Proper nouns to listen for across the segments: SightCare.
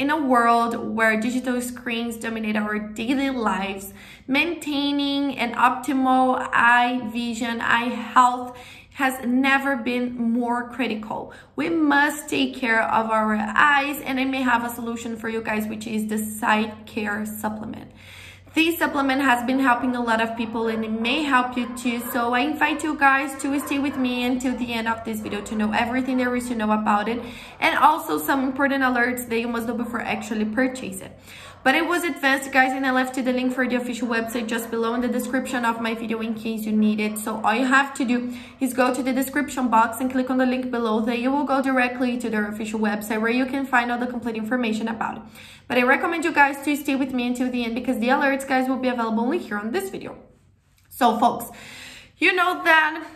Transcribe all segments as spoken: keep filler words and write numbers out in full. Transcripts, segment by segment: In a world where digital screens dominate our daily lives, maintaining an optimal eye vision, eye health has never been more critical. We must take care of our eyes, and I may have a solution for you guys, which is the SightCare supplement. This supplement has been helping a lot of people, and it may help you too. So I invite you guys to stay with me until the end of this video to know everything there is to know about it, and also some important alerts that you must know before actually purchase it. But it was advanced, guys, and I left you the link for the official website just below in the description of my video in case you need it. So all you have to do is go to the description box and click on the link below. Then you will go directly to their official website where you can find all the complete information about it. But I recommend you guys to stay with me until the end because the alerts, guys, will be available only here on this video. So folks, you know that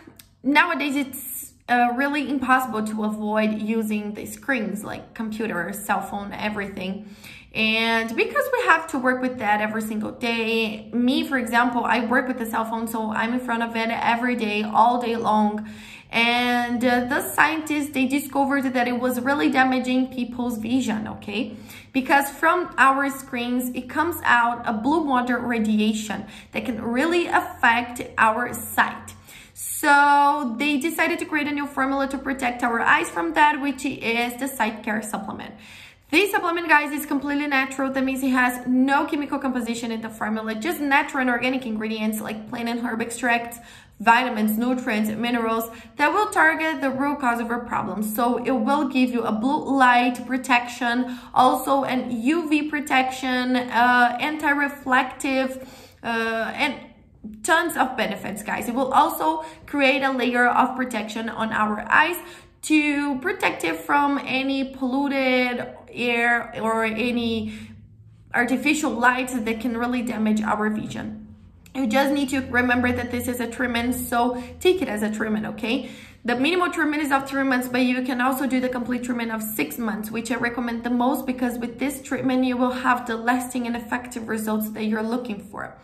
nowadays it's uh, really impossible to avoid using the screens like computer, cell phone, everything. And because we have to work with that every single day, me, for example, I work with the cell phone, so I'm in front of it every day, all day long. And uh, the scientists, they discovered that it was really damaging people's vision, okay? Because from our screens, it comes out a blue water radiation that can really affect our sight. So they decided to create a new formula to protect our eyes from that, which is the SightCare supplement. This supplement, guys, is completely natural. That means it has no chemical composition in the formula, just natural and organic ingredients like plant and herb extracts, vitamins, nutrients, minerals that will target the root cause of your problem. So it will give you a blue light protection, also an U V protection, uh, anti-reflective, uh, and tons of benefits, guys. It will also create a layer of protection on our eyes to protect it from any polluted air or any artificial lights that can really damage our vision. You just need to remember that this is a treatment, so take it as a treatment, okay? The minimal treatment is of three months, but you can also do the complete treatment of six months, which I recommend the most because with this treatment, you will have the lasting and effective results that you're looking for.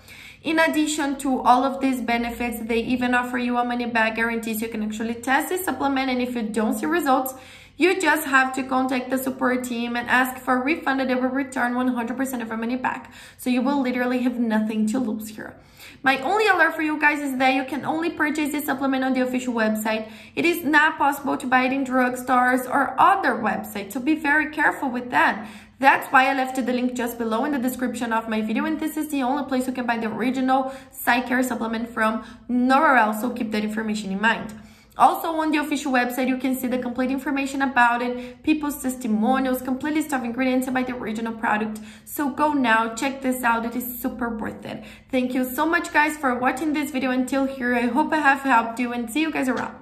In addition to all of these benefits, they even offer you a money-back guarantee, so you can actually test this supplement, and if you don't see results, you just have to contact the support team and ask for a refund that they will return one hundred percent of your money back. So you will literally have nothing to lose here. My only alert for you guys is that you can only purchase this supplement on the official website. It is not possible to buy it in drugstores or other websites, so be very careful with that. That's why I left the link just below in the description of my video, and this is the only place you can buy the original SightCare supplement from, nowhere else, so keep that information in mind. Also, on the official website, you can see the complete information about it, people's testimonials, complete list of ingredients about the original product. So go now, check this out. It is super worth it. Thank you so much, guys, for watching this video until here. I hope I have helped you, and see you guys around.